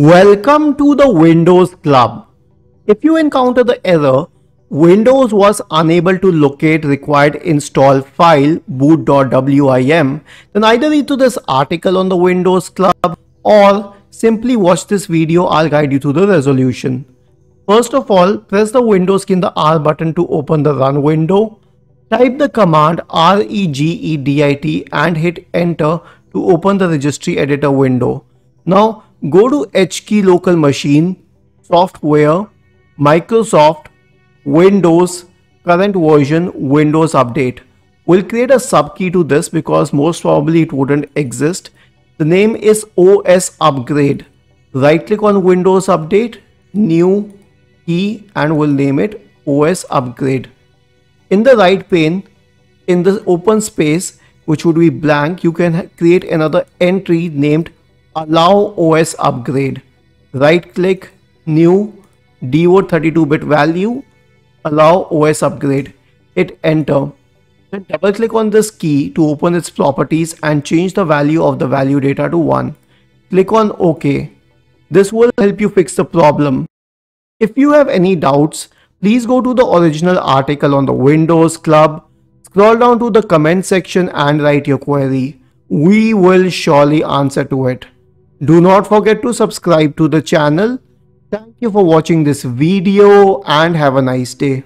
Welcome to the Windows Club. If you encounter the error, Windows was unable to locate required install file boot.wim, then either read through this article on the Windows Club or simply watch this video. I'll guide you through the resolution. First of all, press the Windows key and the R button to open the run window. Type the command regedit and hit enter to open the registry editor window. Now go to HK local machine, software, Microsoft, Windows, current version, Windows update. We'll create a subkey to this because most probably it wouldn't exist. The name is OSUpgrade. Right click on Windows update, new key, and we'll name it OSUpgrade. In the right pane, in the open space, which would be blank, you can create another entry named AllowOSUpgrade. Right click, new, DWORD 32-bit value, AllowOSUpgrade. Hit enter. Then double click on this key to open its properties and change the value of the value data to 1. Click on OK. This will help you fix the problem. If you have any doubts, please go to the original article on the Windows Club, scroll down to the comment section and write your query. We will surely answer to it. Do not forget to subscribe to the channel. Thank you for watching this video and have a nice day.